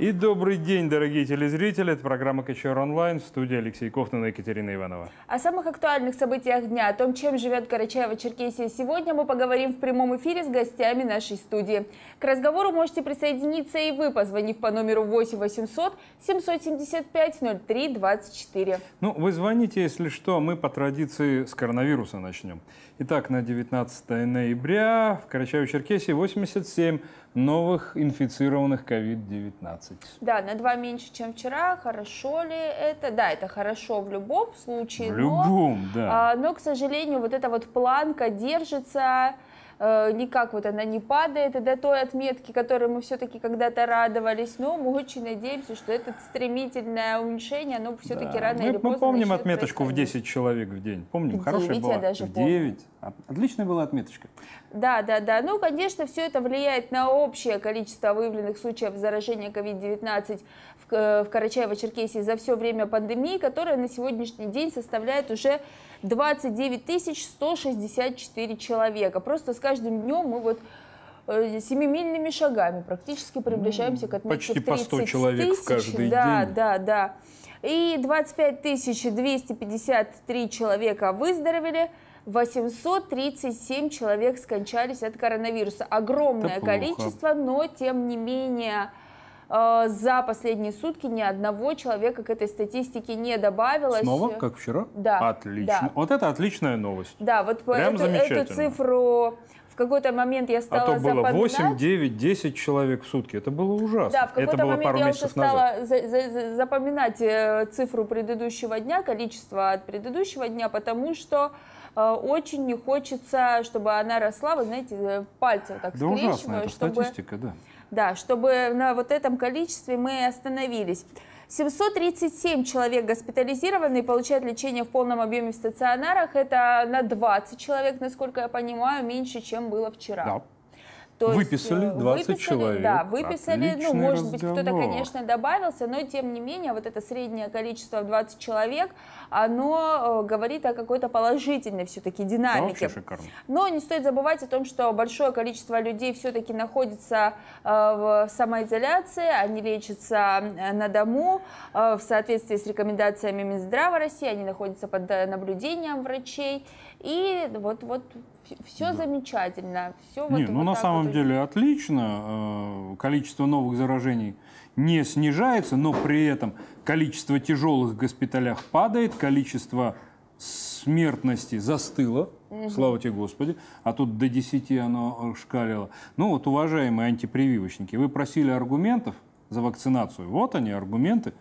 И добрый день, дорогие телезрители. Это программа «КЧР онлайн», в студии Алексей Кофтан и Екатерина Иванова. О самых актуальных событиях дня, о том, чем живет Карачаево-Черкесия сегодня, мы поговорим в прямом эфире с гостями нашей студии. К разговору можете присоединиться и вы, позвонив по номеру 8 800 775 03 24. Ну, вы звоните, если что, мы по традиции с коронавируса начнем. Итак, на 19 ноября в Карачаево-Черкесии 87 новых инфицированных COVID-19. Да, на 2 меньше, чем вчера. Хорошо ли это? Да, это хорошо в любом случае. В любом, но, да. Но, к сожалению, вот эта вот планка держится, никак вот она не падает до той отметки, которой мы все-таки когда-то радовались. Но мы очень надеемся, что это стремительное уменьшение, оно все-таки да. рано или поздно. Мы помним отметочку в 10 человек в день. Помним, 9, хорошая была. Даже в 9. Отличная была отметочка. Да, да, да. Ну, конечно, все это влияет на общее количество выявленных случаев заражения COVID-19 в Карачаево-Черкесии за все время пандемии, которая на сегодняшний день составляет уже 29 164 человека. Просто с каждым днем мы вот семимильными шагами практически приближаемся к отметке почти в 30 по 100 человек тысяч. В каждый да, день. Да, да, да. И 25 253 человека выздоровели. 837 человек скончались от коронавируса. Огромное количество, но тем не менее за последние сутки ни одного человека к этой статистике не добавилось. Снова, как вчера? Да. Отлично. Да. Вот это отличная новость. Да, вот прям эту цифру в какой-то момент я стала запоминать. А то было 8, 9, 10 человек в сутки. Это было ужасно. Да, в какой-то момент я уже стала запоминать цифру предыдущего дня, количество от предыдущего дня, потому что очень не хочется, чтобы она росла, вы знаете, пальцем так скрещиваю. Да ужасно, это статистика, да. Да, чтобы на вот этом количестве мы остановились. 737 человек госпитализированы и получают лечение в полном объеме в стационарах. Это на 20 человек, насколько я понимаю, меньше, чем было вчера. Да. То выписали есть, 20 человек. Да, выписали. Отличный ну, может разговор. Быть, кто-то, конечно, добавился, но, тем не менее, вот это среднее количество 20 человек, оно говорит о какой-то положительной все-таки динамике. Да, вообще шикарно. Но не стоит забывать о том, что большое количество людей все-таки находится в самоизоляции, они лечатся на дому в соответствии с рекомендациями Минздрава России, они находятся под наблюдением врачей. И вот все да. замечательно. Все не, вот ну, вот на самом вот деле отлично. Количество новых заражений не снижается, но при этом количество тяжелых в госпиталях падает, количество смертности застыло, слава тебе Господи, а тут до 10 оно шкалило. Ну вот, уважаемые антипрививочники, вы просили аргументов за вакцинацию. Вот они, аргументы.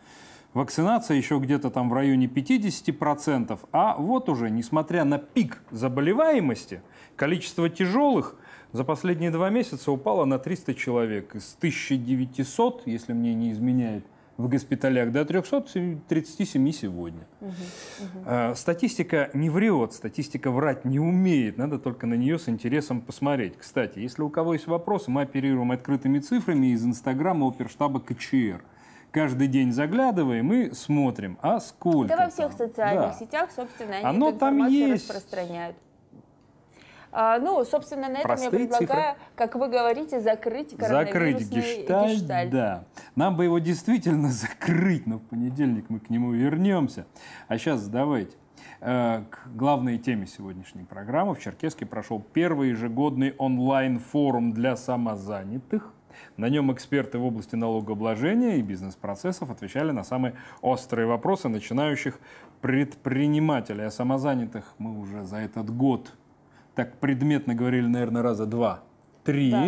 Вакцинация еще где-то там в районе 50%, а вот уже, несмотря на пик заболеваемости, количество тяжелых за последние 2 месяца упало на 300 человек. Из 1900, если мне не изменяет, в госпиталях до 337 сегодня. Статистика не врет, статистика врать не умеет, надо только на нее с интересом посмотреть. Кстати, если у кого есть вопросы, мы оперируем открытыми цифрами из Инстаграма оперштаба КЧР. Каждый день заглядываем и смотрим, а сколько. Да во всех социальных да. сетях, собственно, они оно эту информацию там есть. Распространяют. Ну, собственно, на этом я предлагаю, цифры. Как вы говорите, закрыть коронавирусный гештальт. Да. Нам бы его действительно закрыть, но в понедельник мы к нему вернемся. А сейчас давайте к главной теме сегодняшней программы. В Черкесске прошел первый ежегодный онлайн-форум для самозанятых. На нем эксперты в области налогообложения и бизнес-процессов отвечали на самые острые вопросы начинающих предпринимателей. О самозанятых мы уже за этот год так предметно говорили, наверное, раза 2-3. Да,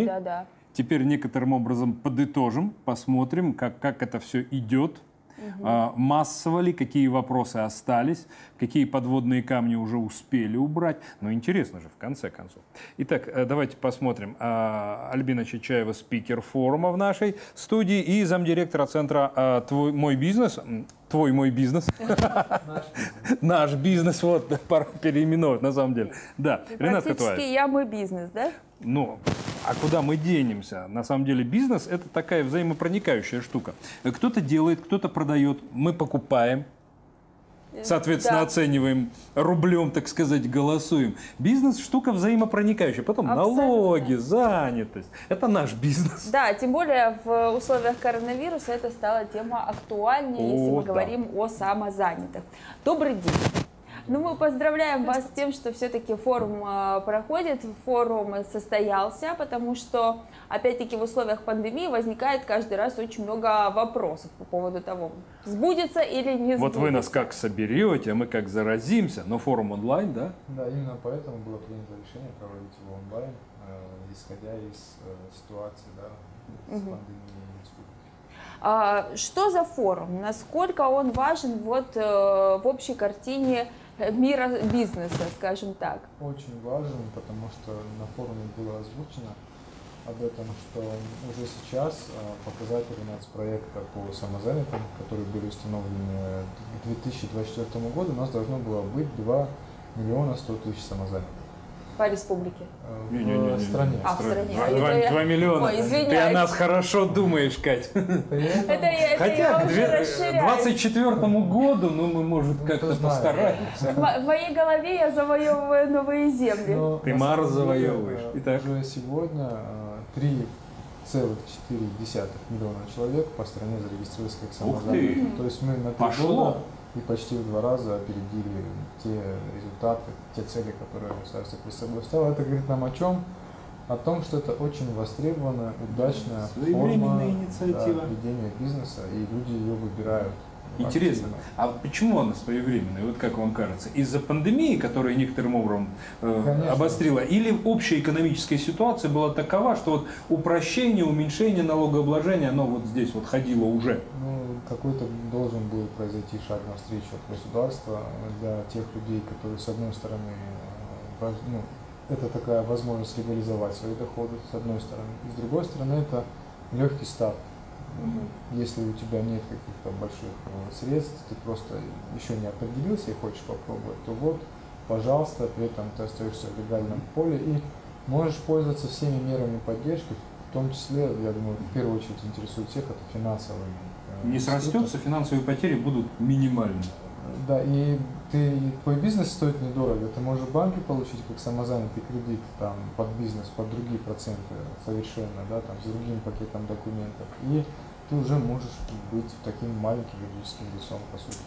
да, да. Теперь некоторым образом подытожим, посмотрим, как это все идет. Массово ли, какие вопросы остались, какие подводные камни уже успели убрать. Но интересно же, в конце концов. Итак, давайте посмотрим. Альбина Чечаева, спикер форума в нашей студии, и замдиректора центра «Твой мой бизнес». Твой мой бизнес. Наш бизнес, вот, пора переименовать, на самом деле. Да, Ренат Катуаев. Практически я мой бизнес, да? Ну, а куда мы денемся? На самом деле бизнес – это такая взаимопроникающая штука. Кто-то делает, кто-то продает, мы покупаем. Соответственно, да, оцениваем рублем, так сказать, голосуем. Бизнес – штука взаимопроникающая. Потом абсолютно налоги, занятость. Это наш бизнес. Да, тем более в условиях коронавируса это стала тема актуальнее, если мы говорим о самозанятых. Добрый день. Ну, мы поздравляем вас с тем, что все-таки форум проходит, форум состоялся, потому что, опять-таки, в условиях пандемии возникает каждый раз очень много вопросов по поводу того, сбудется или не сбудется. Вот вы нас как соберете, а мы как заразимся, но форум онлайн, да? Да, именно поэтому было принято решение проводить его онлайн, исходя из ситуации, да, с пандемией. Что за форум? Насколько он важен вот в общей картине мира бизнеса, скажем так? Очень важен, потому что на форуме было озвучено об этом, что уже сейчас показатели нацпроекта по самозанятым, которые были установлены к 2024 году, у нас должно было быть 2 100 000 самозанятых. По республике? В стране. А, в стране. 2 миллиона. Ой, ты о нас хорошо думаешь, Кать. Хотя к 2024 году, ну, мы, может, как-то постараемся. В моей голове я завоевываю новые земли. Но ты Марс завоевываешь. Итак. Уже сегодня 3,4 миллиона человек по стране зарегистрировались как самозанятые. То есть мы на 3 года и почти в 2 раза опередили те результаты, те цели, которые государство перед собой ставило. Это говорит нам о чем? О том, что это очень востребованная, удачная форма ведения бизнеса, и люди ее выбирают. Интересно, а почему она своевременная, вот как вам кажется? Из-за пандемии, которая некоторым образом обострила, или общая экономическая ситуация была такова, что вот упрощение, уменьшение налогообложения, оно вот здесь вот ходило уже? Ну, какой-то должен был произойти шаг навстречу от государства для тех людей, которые, с одной стороны, ну, это такая возможность легализовать свои доходы, с одной стороны, и с другой стороны, это легкий старт. Если у тебя нет каких-то больших средств, ты просто еще не определился и хочешь попробовать, то вот, пожалуйста, при этом ты остаешься в легальном поле и можешь пользоваться всеми мерами поддержки, в том числе, я думаю, в первую очередь интересует всех, это финансовые. Не срастется, финансовые потери будут минимальны. Да, и твой бизнес стоит недорого, ты можешь в банке получить как самозанятый кредит там, под бизнес, под другие проценты совершенно, да, там, с другим пакетом документов, и ты уже можешь быть таким маленьким юридическим лицом, по сути.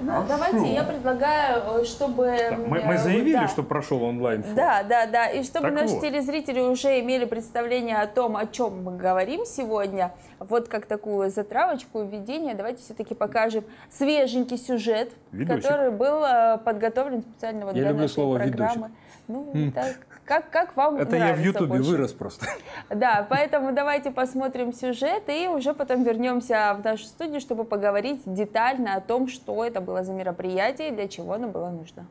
Ну, давайте я предлагаю, чтобы... Мы заявили, что прошел онлайн форум. Да. И чтобы наши телезрители уже имели представление о том, о чем мы говорим сегодня, вот как такую затравочку, введение, давайте все-таки покажем свеженький сюжет, который был подготовлен специально вот для нашей программы. Ну, так, как вам нравится? Это я в Ютубе вырос просто. Да, поэтому давайте посмотрим сюжет и уже потом вернемся в нашу студию, чтобы поговорить детально о том, что это было за мероприятие и для чего оно было нужно.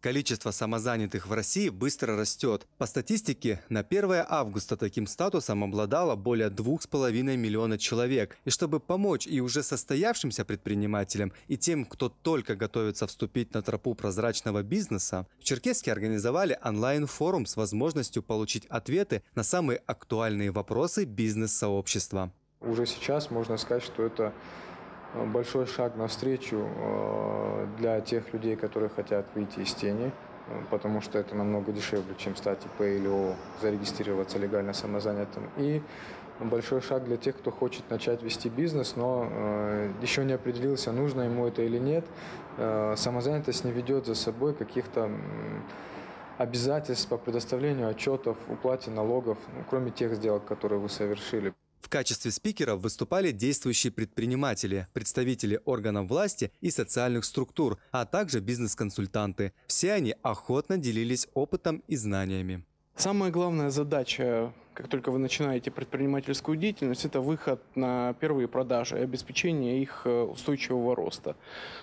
Количество самозанятых в России быстро растет. По статистике, на 1 августа таким статусом обладало более 2,5 миллиона человек. И чтобы помочь и уже состоявшимся предпринимателям, и тем, кто только готовится вступить на тропу прозрачного бизнеса, в Черкесске организовали онлайн-форум с возможностью получить ответы на самые актуальные вопросы бизнес-сообщества. Уже сейчас можно сказать, что это большой шаг навстречу для тех людей, которые хотят выйти из тени, потому что это намного дешевле, чем стать ИП или ООО, зарегистрироваться легально самозанятым. И большой шаг для тех, кто хочет начать вести бизнес, но еще не определился, нужно ему это или нет. Самозанятость не ведет за собой каких-то обязательств по предоставлению отчетов, уплате налогов, кроме тех сделок, которые вы совершили. В качестве спикеров выступали действующие предприниматели, представители органов власти и социальных структур, а также бизнес-консультанты. Все они охотно делились опытом и знаниями. Самая главная задача, как только вы начинаете предпринимательскую деятельность, это выход на первые продажи и обеспечение их устойчивого роста.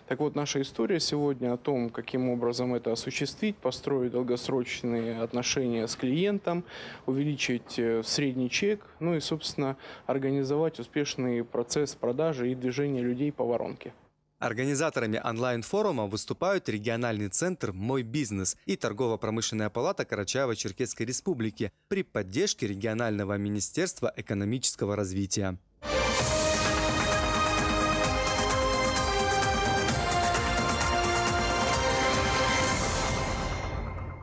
Так вот, наша история сегодня о том, каким образом это осуществить, построить долгосрочные отношения с клиентом, увеличить средний чек, ну и, собственно, организовать успешный процесс продажи и движения людей по воронке. Организаторами онлайн-форума выступают региональный центр «Мой бизнес» и торгово-промышленная палата Карачаево-Черкесской Республики при поддержке регионального министерства экономического развития.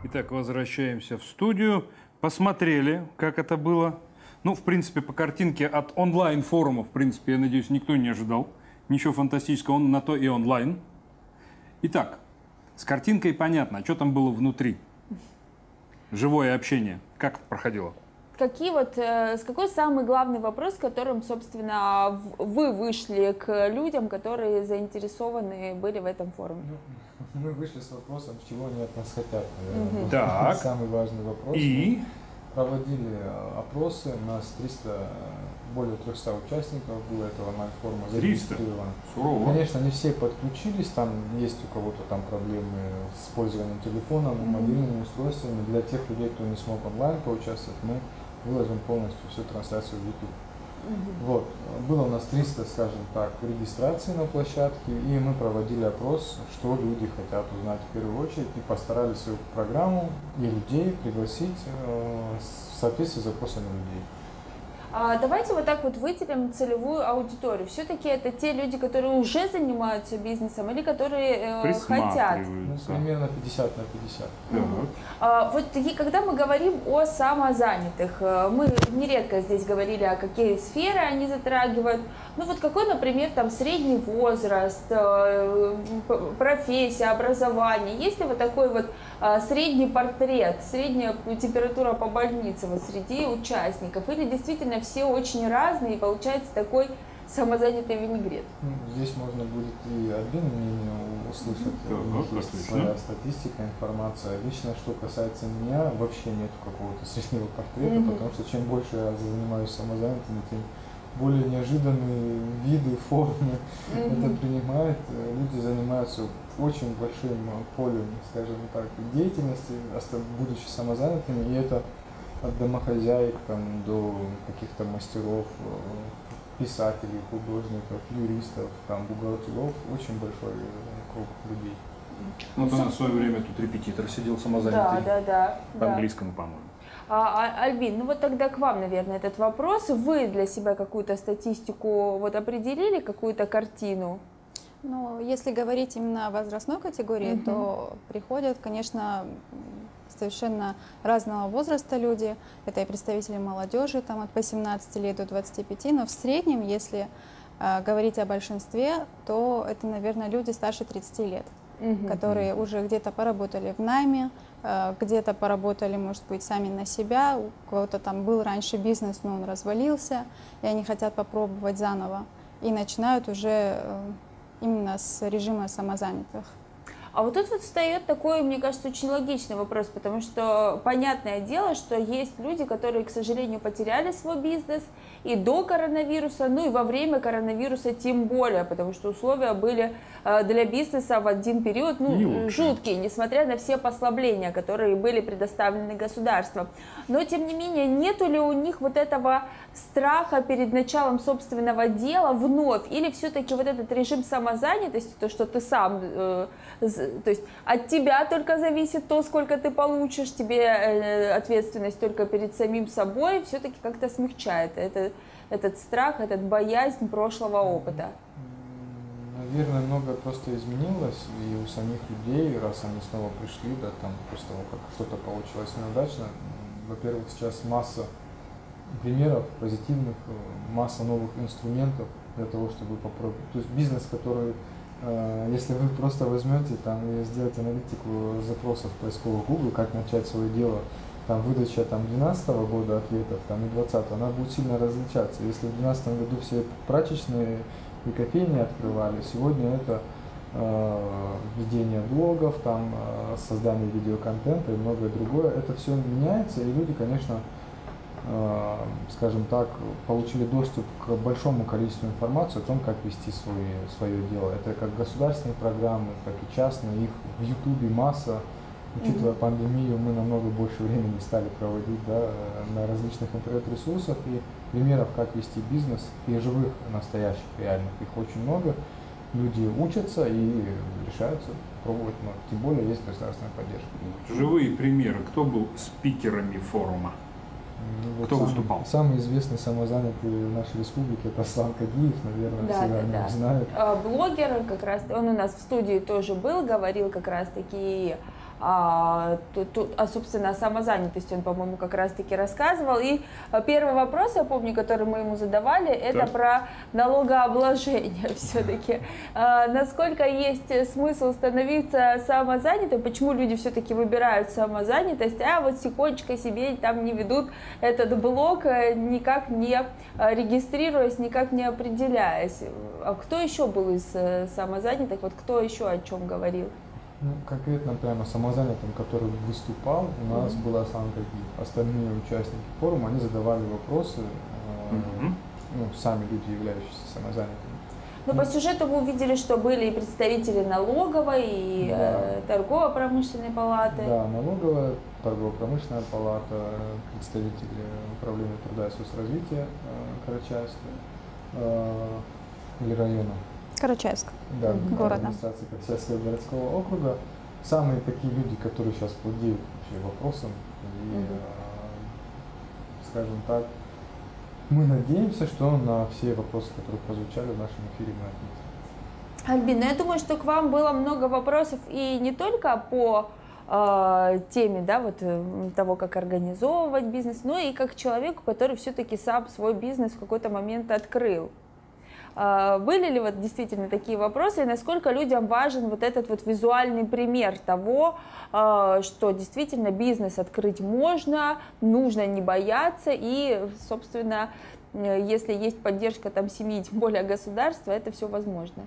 Итак, возвращаемся в студию. Посмотрели, как это было. Ну, в принципе, по картинке от онлайн-форума, в принципе, я надеюсь, никто не ожидал. Ничего фантастического, он на то и онлайн. Итак, с картинкой понятно, что там было внутри. Живое общение. Как проходило? Какой самый главный вопрос, которым, собственно, вы вышли к людям, которые заинтересованы были в этом форуме? Мы вышли с вопросом, чего они от нас хотят. Да. Самый важный вопрос. И? Проводили опросы, у нас более 300 участников было этого онлайн-форума зарегистрировано. Конечно, не все подключились, там есть у кого-то там проблемы с пользованием телефоном, мобильными устройствами. Для тех людей, кто не смог онлайн поучаствовать, мы выложим полностью всю трансляцию в YouTube. Вот. Было у нас 300, скажем так, регистраций на площадке, и мы проводили опрос, что люди хотят узнать в первую очередь, и постарались свою программу и людей пригласить в соответствии с запросами людей. Давайте вот так вот выделим целевую аудиторию. Все-таки это те люди, которые уже занимаются бизнесом или которые хотят? Ну, примерно 50 на 50. Вот и когда мы говорим о самозанятых, мы нередко здесь говорили, о какие сферы они затрагивают. Ну вот какой, например, там средний возраст, профессия, образование? Есть ли вот такой вот средний портрет, средняя температура по больнице вот среди участников? Или действительно все очень разные, и получается такой самозанятый винегрет. Здесь можно будет и Альбину услышать, своя статистика, информация. Лично, что касается меня, вообще нет какого-то среднего портрета, потому что чем больше я занимаюсь самозанятым, тем более неожиданные виды, формы это принимает. Люди занимаются очень большим полем, скажем так, деятельности, будучи самозанятыми, и это от домохозяек там, до каких-то мастеров, писателей, художников, юристов, там, бухгалтеров, очень большой круг людей. Вот у нас в свое время тут репетитор сидел самозанятый, по английскому, по-моему. Альбин, ну вот тогда к вам, наверное, этот вопрос. Вы для себя какую-то статистику вот определили, какую-то картину? Ну, если говорить именно о возрастной категории, то приходят, конечно, совершенно разного возраста люди. Это и представители молодежи, там от 18 лет до 25, но в среднем, если говорить о большинстве, то это, наверное, люди старше 30 лет, которые уже где-то поработали в найме, где-то поработали, может быть, сами на себя, у кого-то там был раньше бизнес, но он развалился, и они хотят попробовать заново, и начинают уже именно с режима самозанятых. А вот тут вот встает такой, мне кажется, очень логичный вопрос, потому что понятное дело, что есть люди, которые, к сожалению, потеряли свой бизнес и до коронавируса, ну и во время коронавируса тем более, потому что условия были для бизнеса в один период ну, жуткие, несмотря на все послабления, которые были предоставлены государством. Но, тем не менее, нету ли у них вот этого страха перед началом собственного дела вновь? Или все-таки вот этот режим самозанятости, то, что ты сам... То есть от тебя только зависит то, сколько ты получишь, тебе ответственность только перед самим собой все-таки как-то смягчает этот страх, этот боязнь прошлого опыта. Наверное, многое просто изменилось и у самих людей, раз они снова пришли, да, там после того, как что-то получилось неудачно. Во-первых, сейчас масса примеров позитивных, масса новых инструментов для того, чтобы попробовать. То есть бизнес, который... Если вы просто возьмете там, и сделаете аналитику запросов поискового Google, как начать свое дело, там выдача 2012 года ответов там, и 2020, она будет сильно различаться. Если в 2012 году все прачечные и кофейни открывали, сегодня это ведение блогов, там, создание видеоконтента и многое другое. Это все меняется, и люди, конечно, скажем так, получили доступ к большому количеству информации о том, как вести свое дело. Это как государственные программы, так и частные. Их в Ютубе масса. Учитывая пандемию, мы намного больше времени стали проводить на различных интернет-ресурсах. И примеров, как вести бизнес, и живых, настоящих, реальных, их очень много. люди учатся и решаются пробовать, но тем более есть государственная поддержка. Живые примеры. Кто был спикерами форума? Вот кто выступал? Самый известный, самозанятый в нашей республике — это Сланкагиев, наверное, да, все да. знают. Блогер, как раз, он у нас в студии тоже был, говорил как раз-таки собственно, о самозанятости он, по-моему, как раз-таки рассказывал. И первый вопрос, я помню, который мы ему задавали, это да. про налогообложение все-таки. Насколько есть смысл становиться самозанятым, почему люди все-таки выбирают самозанятость, а вот секундочкой себе там не ведут этот блог, никак не регистрируясь, никак не определяясь. А кто еще был из самозанятых, вот кто еще о чем говорил? Ну, конкретно прямо самозанятым, который выступал, у нас была Сланкагиев. Остальные участники форума, они задавали вопросы, ну, сами люди, являющиеся самозанятыми. Но по сюжету мы увидели, что были и представители налоговой, и торгово-промышленной палаты. Да, налоговая, торгово-промышленная палата, представители управления труда и соцразвития Карачаевска или района. Карачаевск, да, города. Администрации Черкесского городского округа. Самые такие люди, которые сейчас владеют вообще вопросом. И, скажем так, мы надеемся, что на все вопросы, которые прозвучали в нашем эфире, мы ответим. Альбина, я думаю, что к вам было много вопросов и не только по теме, да, вот того, как организовывать бизнес, но и как человеку, который все-таки сам свой бизнес в какой-то момент открыл. Были ли вот действительно такие вопросы, и насколько людям важен вот этот вот визуальный пример того, что действительно бизнес открыть можно, нужно не бояться, и, собственно, если есть поддержка там семьи, тем более государства, это все возможно?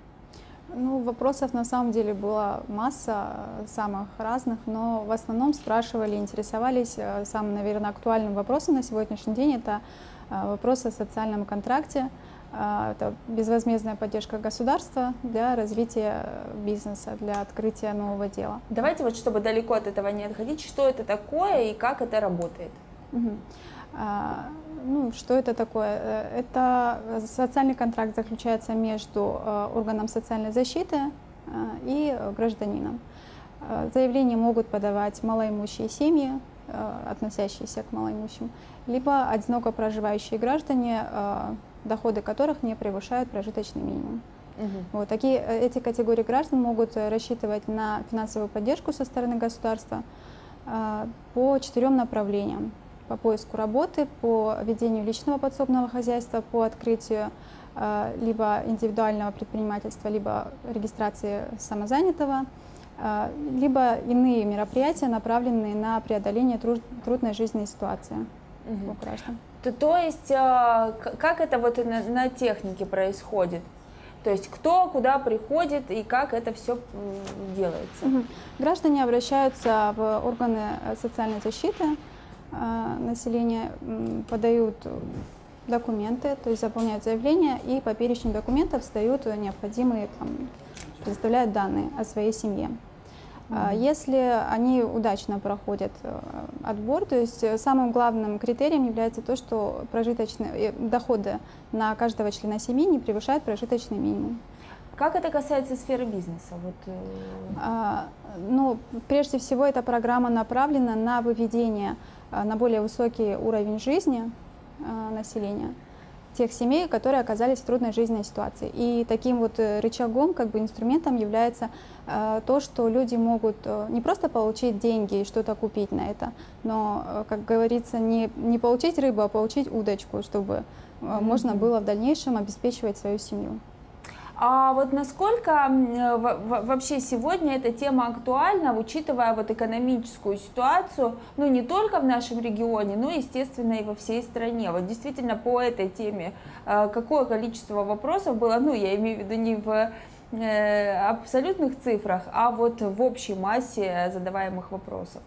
Ну, вопросов на самом деле была масса самых разных, но в основном спрашивали, интересовались самым, наверное, актуальным вопросом на сегодняшний день, это вопрос о социальном контракте. Это безвозмездная поддержка государства для развития бизнеса, для открытия нового дела. Давайте вот, чтобы далеко от этого не отходить, что это такое и как это работает? Ну, что это такое? Это социальный контракт заключается между органом социальной защиты и гражданином. Заявления могут подавать малоимущие семьи, относящиеся к малоимущим, либо одиноко проживающие граждане, доходы которых не превышают прожиточный минимум. Вот, эти категории граждан могут рассчитывать на финансовую поддержку со стороны государства по 4 направлениям. По поиску работы, по ведению личного подсобного хозяйства, по открытию либо индивидуального предпринимательства, либо регистрации самозанятого, либо иные мероприятия, направленные на преодоление трудной жизненной ситуации у граждан. То есть, как это вот на технике происходит? То есть, кто куда приходит и как это все делается? Граждане обращаются в органы социальной защиты населения, подают документы, то есть заполняют заявление и по перечню документов сдают необходимые, предоставляют данные о своей семье. Если они удачно проходят отбор, то есть самым главным критерием является то, что прожиточные доходы на каждого члена семьи не превышают прожиточный минимум. Как это касается сферы бизнеса? Вот. Ну, прежде всего, эта программа направлена на выведение на более высокий уровень жизни населения тех семей, которые оказались в трудной жизненной ситуации. И таким вот рычагом, инструментом является то, что люди могут не просто получить деньги и что-то купить на это, но, как говорится, не получить рыбу, а получить удочку, чтобы можно было в дальнейшем обеспечивать свою семью. А вот насколько вообще сегодня эта тема актуальна, учитывая вот экономическую ситуацию, ну не только в нашем регионе, но, естественно, и во всей стране. Вот действительно по этой теме какое количество вопросов было, ну я имею в виду не в абсолютных цифрах, а вот в общей массе задаваемых вопросов?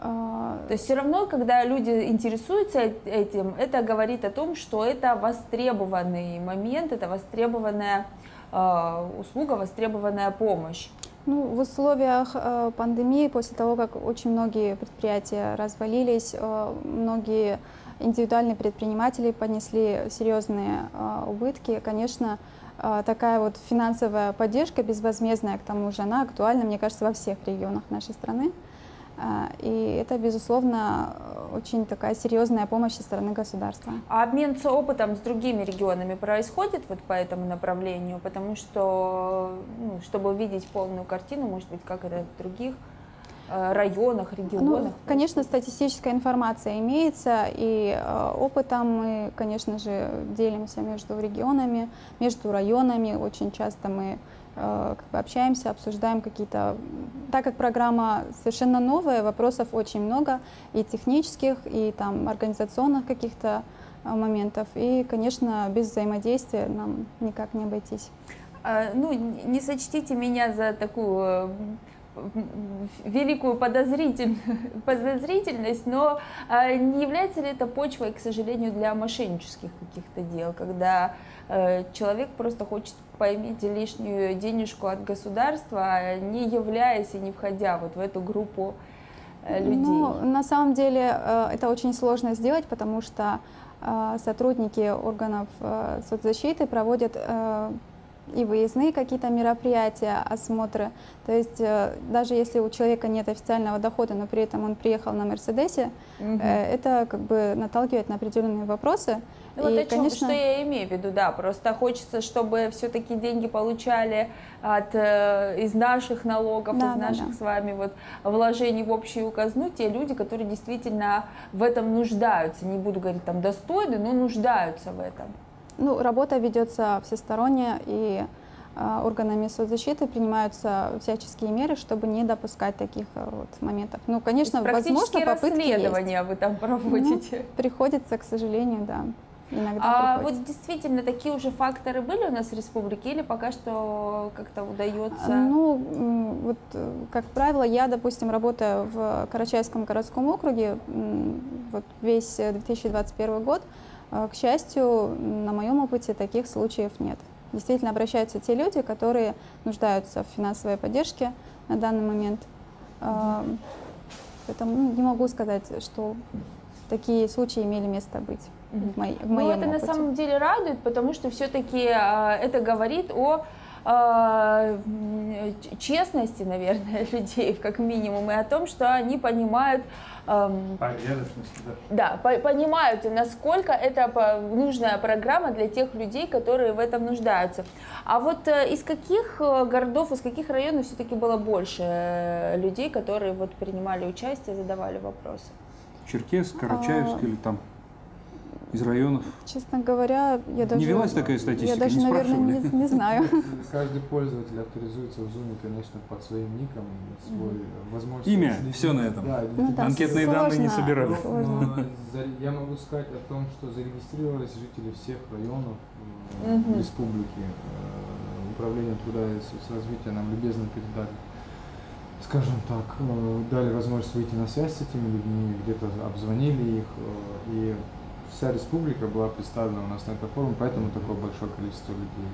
То есть все равно, когда люди интересуются этим, это говорит о том, что это востребованный момент, это востребованная услуга, востребованная помощь. Ну, в условиях пандемии, после того, как очень многие предприятия развалились, многие индивидуальные предприниматели понесли серьезные убытки, конечно, такая вот финансовая поддержка безвозмездная, к тому же она актуальна, мне кажется, во всех регионах нашей страны. И это, безусловно, очень такая серьезная помощь со стороны государства. А обмен опытом с другими регионами происходит вот по этому направлению? Потому что, ну, чтобы увидеть полную картину, может быть, как это в других районах, регионах? Ну, конечно, статистическая информация имеется, и опытом мы, конечно же, делимся между регионами, между районами. Очень часто мы общаемся, обсуждаем какие-то... Так как программа совершенно новая, вопросов очень много, и технических, и там организационных каких-то моментов. И, конечно, без взаимодействия нам никак не обойтись. Ну, не сочтите меня за такую... великую подозрительность, но не является ли это почвой, к сожалению, для мошеннических каких-то дел, когда человек просто хочет поймать лишнюю денежку от государства, не являясь и не входя вот в эту группу людей? Ну, на самом деле это очень сложно сделать, потому что сотрудники органов соцзащиты проводят и выездные какие-то мероприятия, осмотры. То есть даже если у человека нет официального дохода, но при этом он приехал на Мерседесе, это как бы наталкивает на определенные вопросы. Ну, вот о чем, конечно... что я имею в виду, да, просто хочется, чтобы все-таки деньги получали от, из наших налогов, да, из наших с вами вот вложений в общую казну те люди, которые действительно в этом нуждаются. Не буду говорить там достойны, но нуждаются в этом. Ну, работа ведется всесторонне, и органами соцзащиты принимаются всяческие меры, чтобы не допускать таких вот моментов. Ну, конечно, возможно, попытки есть. Расследования вы там проводите? Ну, приходится, к сожалению, да. Иногда приходится. Вот действительно такие уже факторы были у нас в республике или пока что как-то удается? Ну, вот, как правило, я, допустим, работаю в Карачаевском городском округе вот весь 2021 год. К счастью, на моем опыте таких случаев нет. Действительно обращаются те люди, которые нуждаются в финансовой поддержке на данный момент. Поэтому не могу сказать, что такие случаи имели место быть в моем опыте. Ну, это на самом деле радует, потому что все-таки это говорит о честности, наверное, людей, как минимум, и о том, что они понимают, да, понимают, насколько это нужная программа для тех людей, которые в этом нуждаются. А вот из каких городов, из каких районов все-таки было больше людей, которые вот принимали участие, задавали вопросы? Черкесск, Карачаевск или там? Из районов? Честно говоря, я даже... Не велась такая статистика? Я даже, наверное, не знаю. Каждый пользователь авторизуется в Zoom, конечно, под своим ником, свой возможность... Имя, все на этом. Да, ну, да, анкетные данные не собирают. Я могу сказать о том, что зарегистрировались жители всех районов республики. Управление труда и соцразвития нам любезно передали, скажем так, дали возможность выйти на связь с этими людьми, где-то обзвонили их, и вся республика была представлена у нас на этом форуме, поэтому такое большое количество людей.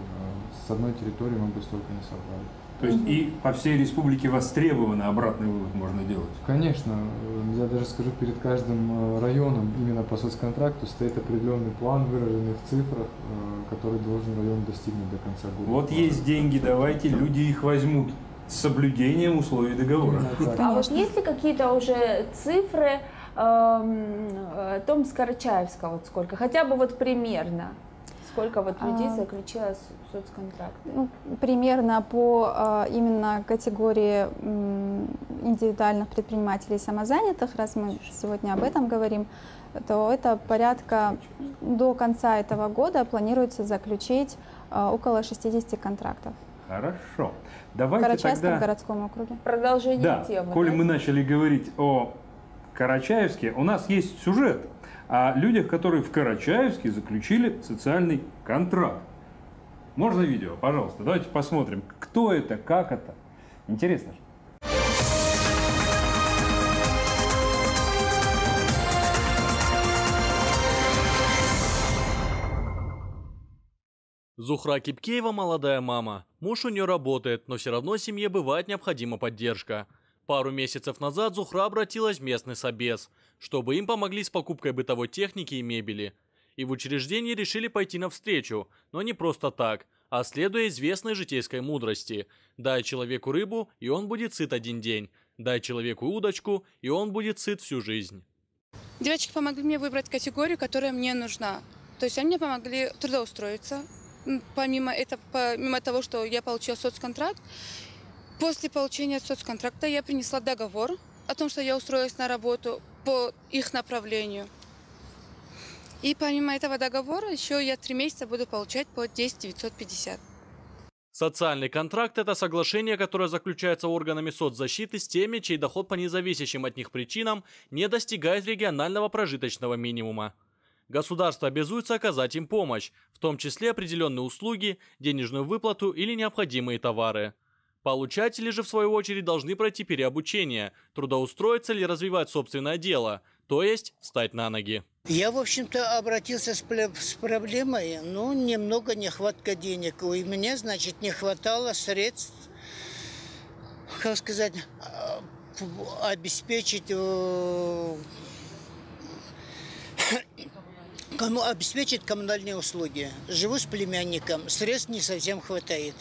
С одной территории мы бы столько не собрали. То есть и по всей республике востребовано, обратный вывод можно делать? Конечно. Я даже скажу, перед каждым районом именно по соцконтракту стоит определенный план, выраженный в цифрах, который должен район достигнуть до конца года. Вот есть деньги, давайте люди их возьмут с соблюдением условий договора. А вот есть ли какие-то уже цифры том с Карачаевска, вот сколько, хотя бы вот примерно, сколько вот людей заключило соцконтракт? Ну, примерно по именно категории индивидуальных предпринимателей и самозанятых, раз мы сегодня об этом говорим, то это порядка до конца этого года планируется заключить около 60 контрактов. Хорошо. Давайте в Карачаевском городском округе. Продолжение темы. Коль мы начали говорить о Карачаевске, у нас есть сюжет о людях, которые в Карачаевске заключили социальный контракт. Можно видео, пожалуйста? Давайте посмотрим, кто это, как это. Интересно же. Зухра Кипкеева молодая мама. Муж у нее работает, но все равно семье бывает необходима поддержка. Пару месяцев назад Зухра обратилась в местный собес, чтобы им помогли с покупкой бытовой техники и мебели. И в учреждении решили пойти навстречу, но не просто так, а следуя известной житейской мудрости: «Дай человеку рыбу, и он будет сыт один день. Дай человеку удочку, и он будет сыт всю жизнь». Девочки помогли мне выбрать категорию, которая мне нужна. То есть они мне помогли трудоустроиться. Помимо того, что я получила соцконтракт, после получения соцконтракта я принесла договор о том, что я устроилась на работу по их направлению. И помимо этого договора еще я 3 месяца буду получать по 10 950. Социальный контракт – это соглашение, которое заключается органами соцзащиты с теми, чей доход по независящим от них причинам не достигает регионального прожиточного минимума. Государство обязуется оказать им помощь, в том числе определенные услуги, денежную выплату или необходимые товары. Получатели же, в свою очередь, должны пройти переобучение, трудоустроиться или развивать собственное дело, то есть встать на ноги. Я, в общем-то, обратился с проблемой, но немного нехватка денег. У меня, значит, не хватало средств, как сказать, обеспечить коммунальные услуги. Живу с племянником, средств не совсем хватает.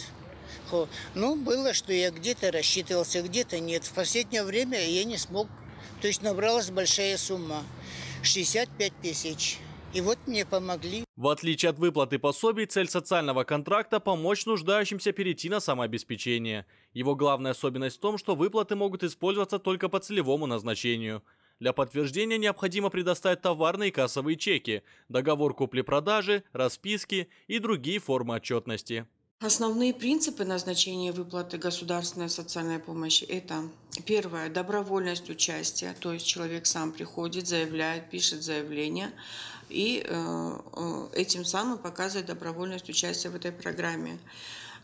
Ну, было, что я где-то рассчитывался, где-то нет. В последнее время я не смог, то есть набралась большая сумма. 65 тысяч. И вот мне помогли. В отличие от выплаты пособий, цель социального контракта – помочь нуждающимся перейти на самообеспечение. Его главная особенность в том, что выплаты могут использоваться только по целевому назначению. Для подтверждения необходимо предоставить товарные и кассовые чеки, договор купли-продажи, расписки и другие формы отчетности. Основные принципы назначения выплаты государственной социальной помощи – это, первое, добровольность участия, то есть человек сам приходит, заявляет, пишет заявление и этим самым показывает добровольность участия в этой программе.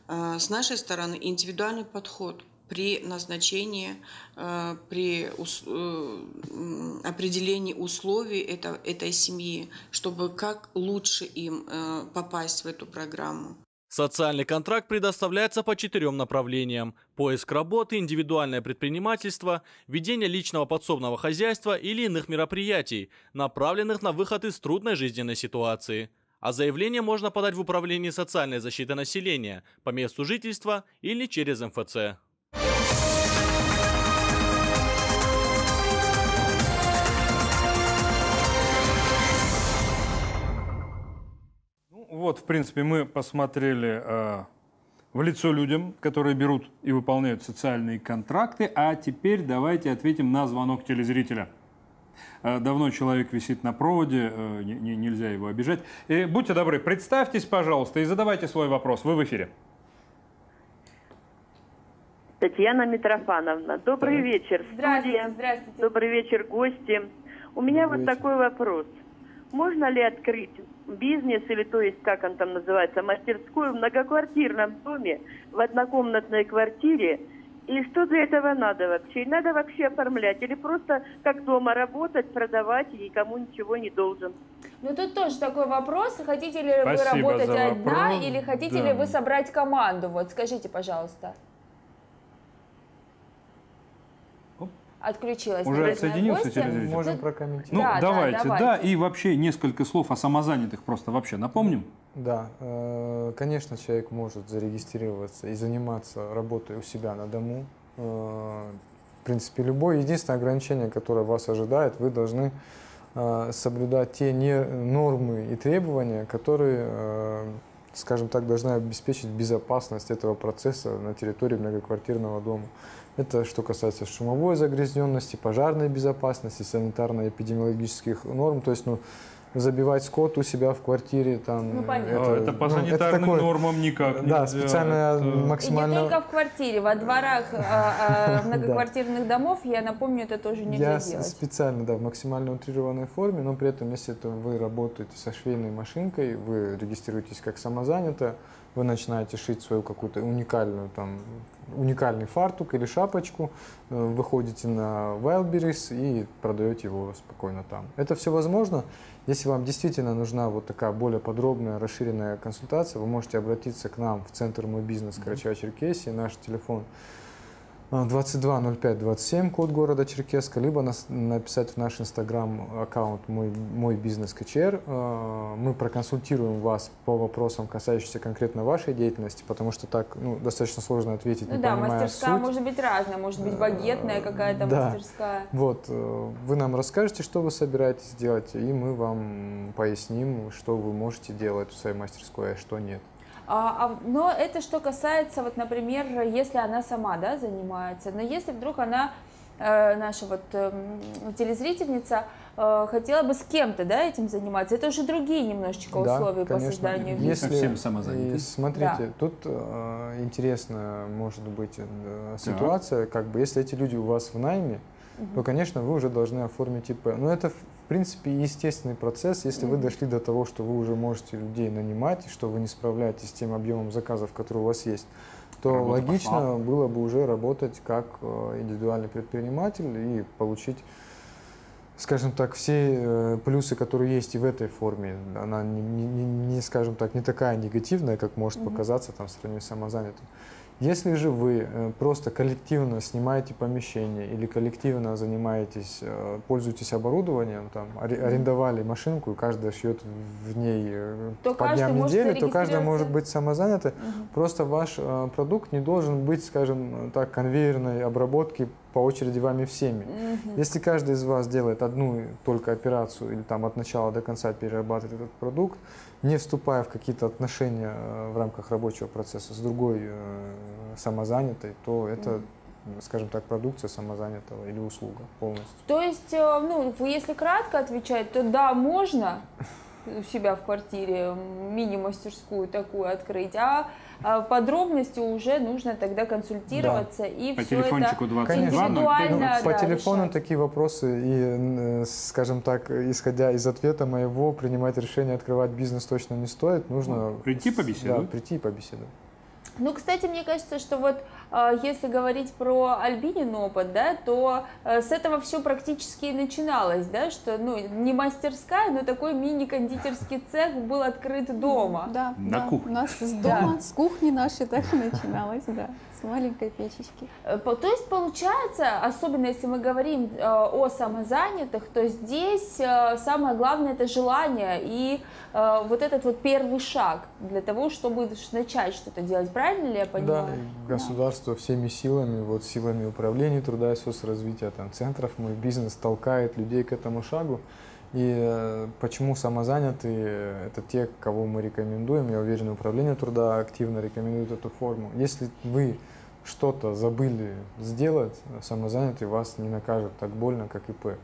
С нашей стороны индивидуальный подход при назначении, при определении условий этой семьи, чтобы как лучше им попасть в эту программу. Социальный контракт предоставляется по 4 направлениям: поиск работы, индивидуальное предпринимательство, ведение личного подсобного хозяйства или иных мероприятий, направленных на выход из трудной жизненной ситуации. А заявление можно подать в Управлении социальной защиты населения, по месту жительства или через МФЦ. Вот, в принципе, мы посмотрели в лицо людям, которые берут и выполняют социальные контракты. А теперь давайте ответим на звонок телезрителя. Давно человек висит на проводе, нельзя его обижать. Будьте добры, представьтесь, пожалуйста, и задавайте свой вопрос. Вы в эфире. Татьяна Митрофановна, добрый вечер. Здравствуйте, здравствуйте. Добрый вечер, гости. У меня вот такой вопрос. Можно ли открыть бизнес, или то есть, как он там называется, мастерскую в многоквартирном доме, в однокомнатной квартире? И что для этого надо вообще? Надо вообще оформлять или просто как дома работать, продавать и никому ничего не должен? Ну тут тоже такой вопрос. Хотите ли вы работать одна или хотите ли вы собрать команду? Вот скажите, пожалуйста. Отключилась. Уже отсоединился телезритель? Можем прокомментировать. Ну, да, давайте. Да, и вообще несколько слов о самозанятых просто вообще напомним. Да, конечно, человек может зарегистрироваться и заниматься работой у себя на дому. В принципе, любое. Единственное ограничение, которое вас ожидает, вы должны соблюдать те нормы и требования, которые, скажем так, должны обеспечить безопасность этого процесса на территории многоквартирного дома. Это что касается шумовой загрязненности, пожарной безопасности, санитарно-эпидемиологических норм. То есть, ну, забивать скот у себя в квартире, там... Ну, понятно. Это по санитарным нормам никак нельзя. Да, специально максимально... И не только в квартире, во дворах многоквартирных домов, я напомню, это тоже нельзя делать. Я специально, да, в максимально утрированной форме, но при этом, если вы работаете со швейной машинкой, вы регистрируетесь как самозанятая, вы начинаете шить свою какую-то уникальную, там, уникальный фартук или шапочку, выходите на Wildberries и продаете его спокойно там. Это все возможно. Если вам действительно нужна вот такая более подробная, расширенная консультация, вы можете обратиться к нам в Центр «Мой бизнес» Карачаево-Черкесии. Наш телефон 220527, код города Черкесска, либо написать в наш инстаграм-аккаунт «Мой бизнес КЧР». Мы проконсультируем вас по вопросам, касающимся конкретно вашей деятельности, потому что так достаточно сложно ответить, не понимая суть. Да, мастерская может быть разная, может быть багетная какая-то мастерская. Вот, вы нам расскажете, что вы собираетесь делать, и мы вам поясним, что вы можете делать в своей мастерской, а что нет. Но это что касается, вот, например, если она сама, да, занимается, но если вдруг она, наша вот телезрительница, хотела бы с кем-то, да, этим заниматься, это уже другие немножечко условия, да, по созданию. Если всем самозанятым. Смотрите, да, тут интересная может быть ситуация, да, как бы, если эти люди у вас в найме, угу, то, конечно, вы уже должны оформить ИП. Но это, в принципе, естественный процесс, если вы дошли до того, что вы уже можете людей нанимать, что вы не справляетесь с тем объемом заказов, который у вас есть, то логично было бы уже работать как индивидуальный предприниматель и получить, скажем так, все плюсы, которые есть и в этой форме. Она, скажем так, не такая негативная, как может показаться там в сравнении с самозанятым. Если же вы просто коллективно снимаете помещение или коллективно занимаетесь, пользуетесь оборудованием, там, арендовали машинку, и каждый шьет в ней по дням недели, то каждый может быть самозанятым. Просто ваш продукт не должен быть, скажем так, конвейерной обработки по очереди вами всеми. Если каждый из вас делает одну только операцию или там от начала до конца перерабатывает этот продукт, не вступая в какие-то отношения в рамках рабочего процесса с другой самозанятой, то это, скажем так, продукция самозанятого или услуга полностью. То есть, ну, если кратко отвечать, то да, можно у себя в квартире мини-мастерскую такую открыть, а подробности уже нужно тогда консультироваться, да, и по все телефончику это 22, индивидуально. По телефону решать такие вопросы и, скажем так, исходя из ответа моего, принимать решение открывать бизнес точно не стоит. Нужно прийти побеседовать. Да, прийти и побеседовать. Ну, кстати, мне кажется, что вот если говорить про Альбинин опыт, да, то с этого все практически и начиналось, да, что, ну, не мастерская, но такой мини-кондитерский цех был открыт дома. Да, на кухне. У нас из дома, да, с кухни нашей так и начиналось, да, с маленькой печечки. То есть получается, особенно если мы говорим о самозанятых, то здесь самое главное – это желание и вот этот вот первый шаг для того, чтобы начать что-то делать, правильно? Правильно ли я понимаю? Да, государство всеми силами, вот силами управления труда и соцразвития, там, центров «Мой бизнес» толкает людей к этому шагу. И почему самозанятые – это те, кого мы рекомендуем. Я уверен, управление труда активно рекомендует эту форму. Если вы что-то забыли сделать, самозанятый вас не накажет так больно, как ИП.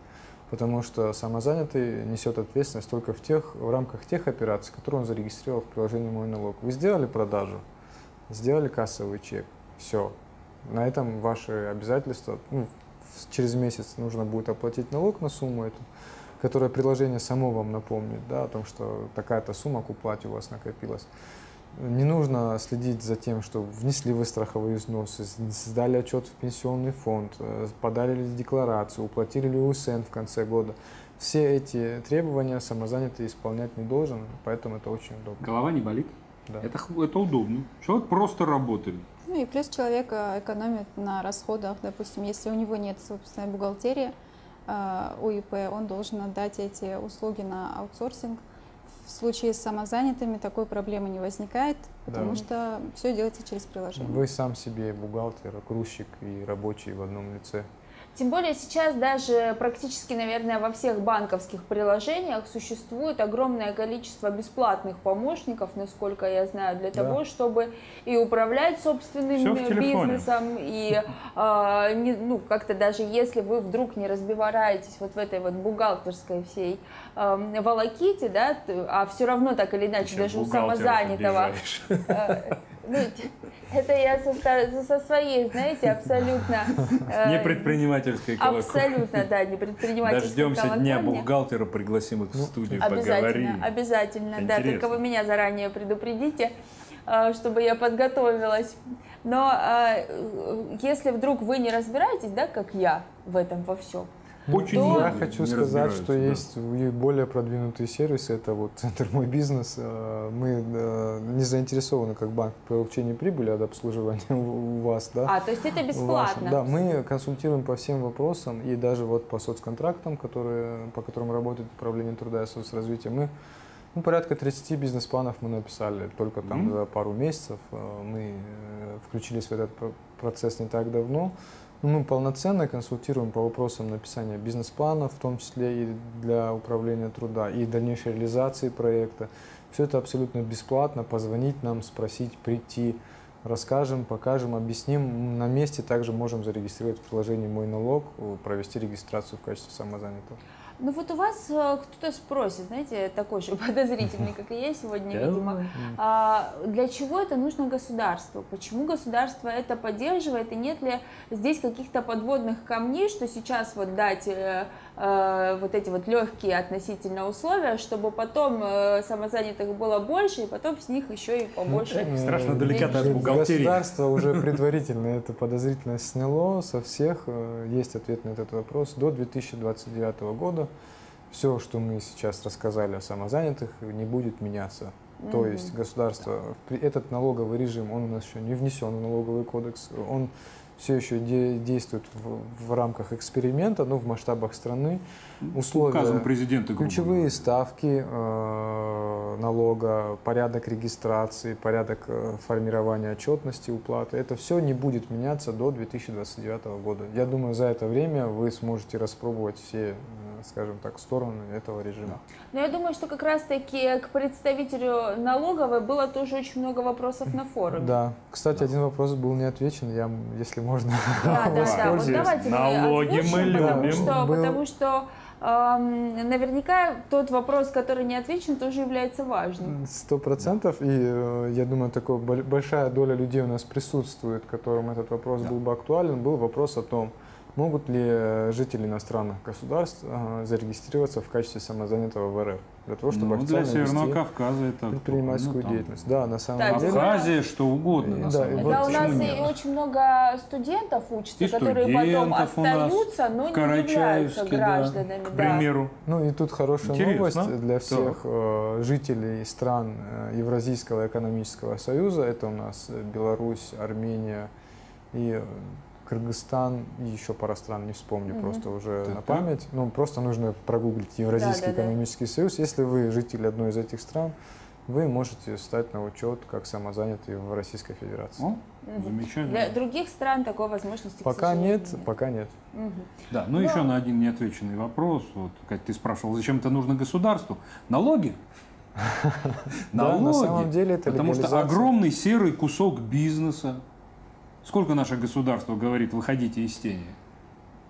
Потому что самозанятый несет ответственность только в рамках тех операций, которые он зарегистрировал в приложении «Мой налог». Вы сделали продажу? Сделали кассовый чек, все. На этом ваши обязательства, ну, через месяц нужно будет оплатить налог на сумму эту, которая приложение само вам напомнит, да, о том, что такая-то сумма к уплате у вас накопилась. Не нужно следить за тем, что внесли вы страховые взносы, сдали отчет в пенсионный фонд, подали ли декларацию, уплатили ли УСН в конце года. Все эти требования самозанятый исполнять не должен, поэтому это очень удобно. Голова не болит? Да. Это удобно. Человек просто работает. Ну и плюс человек экономит на расходах. Допустим, если у него нет собственной бухгалтерии, у ИП, он должен отдать эти услуги на аутсорсинг. В случае с самозанятыми такой проблемы не возникает, потому что все делается через приложение. Вы сам себе бухгалтер, грузчик и рабочий в одном лице. Тем более сейчас даже практически, наверное, во всех банковских приложениях существует огромное количество бесплатных помощников, насколько я знаю, для того, чтобы и управлять собственным бизнесом, и ну, как-то даже если вы вдруг не разбираетесь вот в этой вот бухгалтерской всей волоките, да, а все равно так или иначе, даже у самозанятого... Это я со своей, знаете, абсолютно... Не предпринимательской колокольни. Абсолютно, да, не предпринимательской. Дождемся дня бухгалтера, пригласим их в студию, поговорим. Обязательно, да, только вы меня заранее предупредите, чтобы я подготовилась. Но если вдруг вы не разбираетесь, да, как я в этом во всем, Очень то... Я хочу сказать, что есть более продвинутые сервисы, это вот «Центр мой бизнес». Мы не заинтересованы как банк в получении прибыли от обслуживания у вас. Да? А, то есть это бесплатно? Да, мы консультируем по всем вопросам и даже вот по соцконтрактам, по которым работает Управление труда и соцразвития, мы порядка 30 бизнес-планов мы написали, только там за пару месяцев. Мы включились в этот процесс не так давно. Мы полноценно консультируем по вопросам написания бизнес-плана, в том числе и для управления труда, и дальнейшей реализации проекта. Все это абсолютно бесплатно. Позвонить нам, спросить, прийти, расскажем, покажем, объясним. На месте также можем зарегистрировать в приложении «Мой налог», провести регистрацию в качестве самозанятого. Ну вот у вас кто-то спросит, знаете, такой же подозрительный, как и я сегодня, видимо, для чего это нужно государству? Почему государство это поддерживает? И нет ли здесь каких-то подводных камней, что сейчас вот дать вот эти вот легкие относительно условия, чтобы потом самозанятых было больше, и потом с них еще и побольше? Страшно далеко от бухгалтерии. Государство уже предварительно это подозрительность сняло со всех. Есть ответ на этот вопрос. До 2029 года все, что мы сейчас рассказали о самозанятых, не будет меняться. То есть государство, этот налоговый режим, он у нас еще не внесен в налоговый кодекс, он все еще действует в рамках эксперимента, но в масштабах страны. Условия, указом президента, ключевые ставки налога, порядок регистрации, порядок формирования отчетности, уплаты, это все не будет меняться до 2029 года. Я думаю, за это время вы сможете распробовать все, скажем так, стороны этого режима. Но я думаю, что как раз-таки к представителю налоговой было тоже очень много вопросов на форуме. Да. Кстати, один вопрос был не отвечен, если можно. Да, да, вот давайте налоги мы любим. Потому что наверняка тот вопрос, который не отвечен, тоже является важным. 100%. И я думаю, такая большая доля людей у нас присутствует, которым этот вопрос был бы актуален, был вопрос о том, могут ли жители иностранных государств зарегистрироваться в качестве самозанятого в РФ? Для того, чтобы официально для Северного Кавказа это предпринимательскую деятельность. Да, на самом деле. Абхазия, что угодно. На самом деле. Да, у нас и очень много студентов учатся, которые потом остаются, но не являются гражданами. К примеру. Ну и тут хорошая новость для всех жителей стран Евразийского экономического союза. Это у нас Беларусь, Армения и Кыргызстан, и еще пара стран, не вспомню, просто уже на память. Ну, просто нужно прогуглить Евразийский экономический союз. Если вы житель одной из этих стран, вы можете встать на учет как самозанятый в Российской Федерации. О, замечательно. Для других стран такой возможности пока нет. Пока нет. Да, но еще на один неотвеченный вопрос. Вот, Кать, ты спрашивал, зачем это нужно государству? Налоги? Налоги. На самом деле это потому что огромный серый кусок бизнеса. Сколько наше государство говорит, выходите из тени?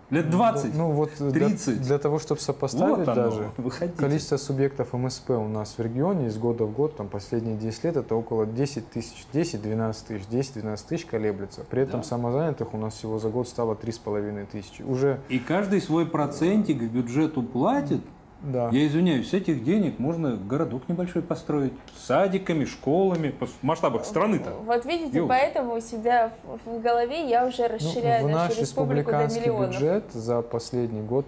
Лет 20, ну, вот 30. Для того, чтобы сопоставить вот даже, количество субъектов МСП у нас в регионе из года в год, там последние 10 лет, это около 10 тысяч, 10-12 тысяч, 10-12 тысяч колеблется. При этом самозанятых у нас всего за год стало 3,5 тысячи. Уже... И каждый свой процентик в бюджету платит. Да. Я извиняюсь, с этих денег можно городок небольшой построить, с садиками, школами, в масштабах страны-то. Вот видите, поэтому у себя в голове я уже расширяю нашу республику до миллионов. Наш бюджет за последний год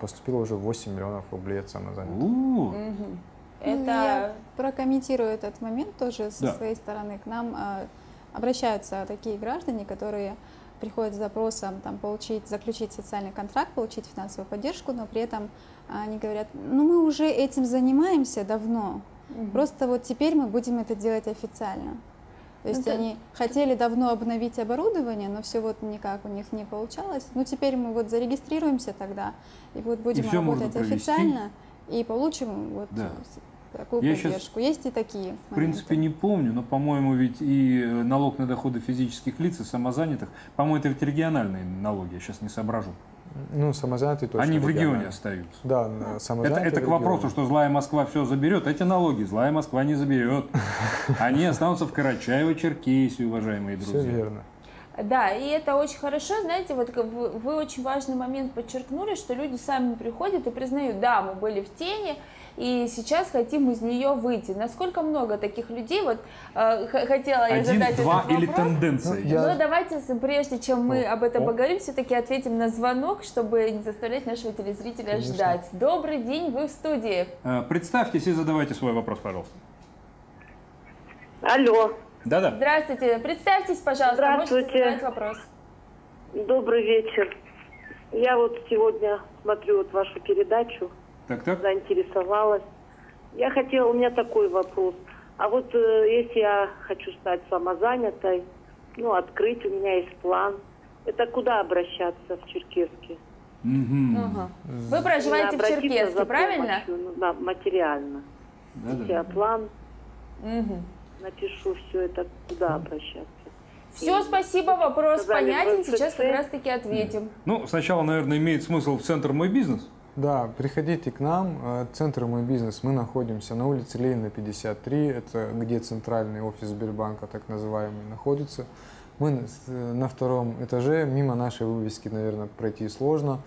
поступило уже 8 миллионов рублей от самозанятых. Я прокомментирую этот момент тоже со своей стороны. К нам обращаются такие граждане, которые приходят с запросом там, заключить социальный контракт, получить финансовую поддержку, но при этом они говорят, ну мы уже этим занимаемся давно, просто вот теперь мы будем это делать официально. То есть они хотели давно обновить оборудование, но все вот никак у них не получалось. Ну теперь мы вот зарегистрируемся тогда, и вот будем работать официально, и получим вот... Такую поддержку. Есть и такие. В принципе, не помню, но, по-моему, ведь и налог на доходы физических лиц и самозанятых, по-моему, это ведь региональные налоги, я сейчас не соображу. Ну, самозанятые точно. Они в регионе остаются. Да, самозанятые. Это к вопросу, что злая Москва все заберет. Эти налоги злая Москва не заберет. Они останутся в Карачаево-Черкесии, уважаемые друзья. Все верно. Да, и это очень хорошо, знаете, вот вы очень важный момент подчеркнули, что люди сами приходят и признают, да, мы были в тени, и сейчас хотим из нее выйти. Насколько много таких людей? Вот хотела я задать этот вопрос. Или тенденции? Но давайте, прежде чем мы об этом поговорим, все-таки ответим на звонок, чтобы не заставлять нашего телезрителя ждать. Добрый день, вы в студии. Представьтесь и задавайте свой вопрос, пожалуйста. Алло. Да-да. Здравствуйте. Представьтесь, пожалуйста. Здравствуйте. Можете задать вопрос. Добрый вечер. Я вот сегодня смотрю вот вашу передачу. Так-так. Заинтересовалась. Я хотела, у меня такой вопрос. А вот если я хочу стать самозанятой, ну, открыть, у меня есть план, это куда обращаться в Черкесске? Угу. Вы проживаете в Черкесске, правильно? Да, материально. Да-да. Я план. Угу. Напишу все это, куда обращаться. Все, спасибо, вопрос понятен, сейчас как раз-таки ответим. Ну, сначала, наверное, имеет смысл в центр «Мой бизнес». Да, приходите к нам, центр «Мой бизнес». Мы находимся на улице Ленина, 53, это где центральный офис Сбербанка, так называемый, находится. Мы на втором этаже, мимо нашей вывески, наверное, пройти сложно.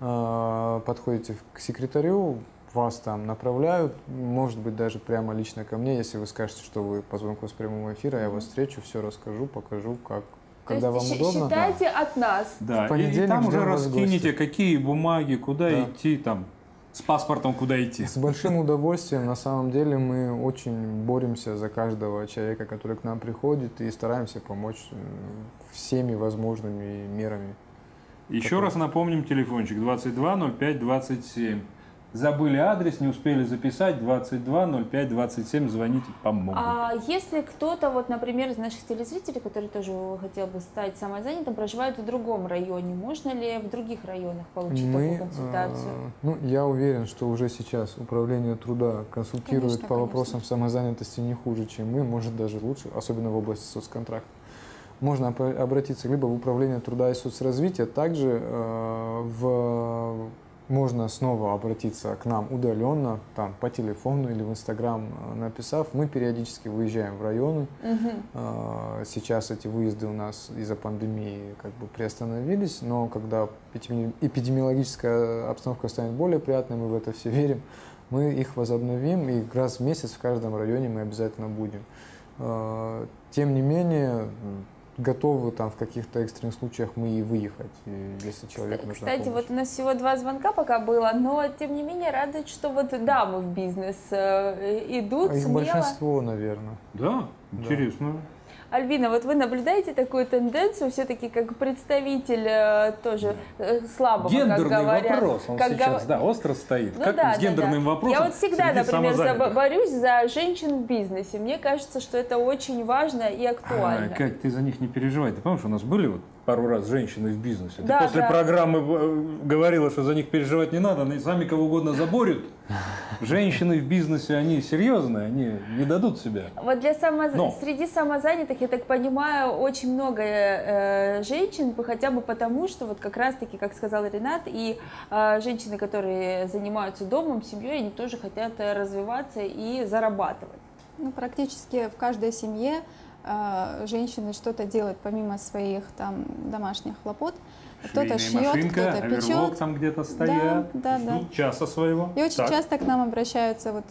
Подходите к секретарю. Вас там направляют, может быть, даже прямо лично ко мне, если вы скажете, что вы по звонку с прямого эфира, я вас встречу, все расскажу, покажу, как, когда вам удобно. Считайте от нас. Да, и там уже раскинете, какие бумаги, куда идти, там, с паспортом куда идти. С большим удовольствием, на самом деле, мы очень боремся за каждого человека, который к нам приходит, и стараемся помочь всеми возможными мерами. Еще раз напомним телефончик 22 05 27. Забыли адрес, не успели записать, 22 05 27, звоните, помогут. А если кто-то, вот, например, из наших телезрителей, который тоже хотел бы стать самозанятым, проживает в другом районе, можно ли в других районах получить такую консультацию? Ну, я уверен, что уже сейчас управление труда консультирует по вопросам самозанятости не хуже, чем мы, может даже лучше, особенно в области соцконтракта. Можно обратиться либо в управление труда и соцразвития, также можно снова обратиться к нам удаленно, там, по телефону или в Инстаграм написав. Мы периодически выезжаем в районы. Сейчас эти выезды у нас из-за пандемии как бы приостановились, но когда эпидемиологическая обстановка станет более приятной, мы в это все верим, мы их возобновим, и раз в месяц в каждом районе мы обязательно будем. Тем не менее, готовы там в каких-то экстренных случаях мы и выехать, если человек нужна помощь. Кстати, вот у нас всего 2 звонка пока было, но тем не менее радует, что вот дамы в бизнес идут смело. Большинство, наверное. Да? Интересно. Да. Альбина, вот вы наблюдаете такую тенденцию, все-таки как представитель тоже слабого, гендерный, как говорят. Гендерный вопрос, он как сейчас, остро стоит. Ну, как да, с гендерным вопросом. Я вот всегда, например, борюсь за женщин в бизнесе. Мне кажется, что это очень важно и актуально. Кать, ты за них не переживай. Ты помнишь, у нас были вот пару раз женщины в бизнесе. Ты после программы говорила, что за них переживать не надо, они сами кого угодно заборют. Женщины в бизнесе, они серьезные, они не дадут себя. Вот для среди самозанятых, я так понимаю, очень много женщин, хотя бы потому, что вот как раз-таки, как сказал Ренат, и женщины, которые занимаются домом, семьей, они тоже хотят развиваться и зарабатывать. Ну, практически в каждой семье женщины что-то делают помимо своих там домашних хлопот. Кто-то шьет, кто-то печет. Там где-то стоят, часа своего. И очень часто к нам обращаются, вот,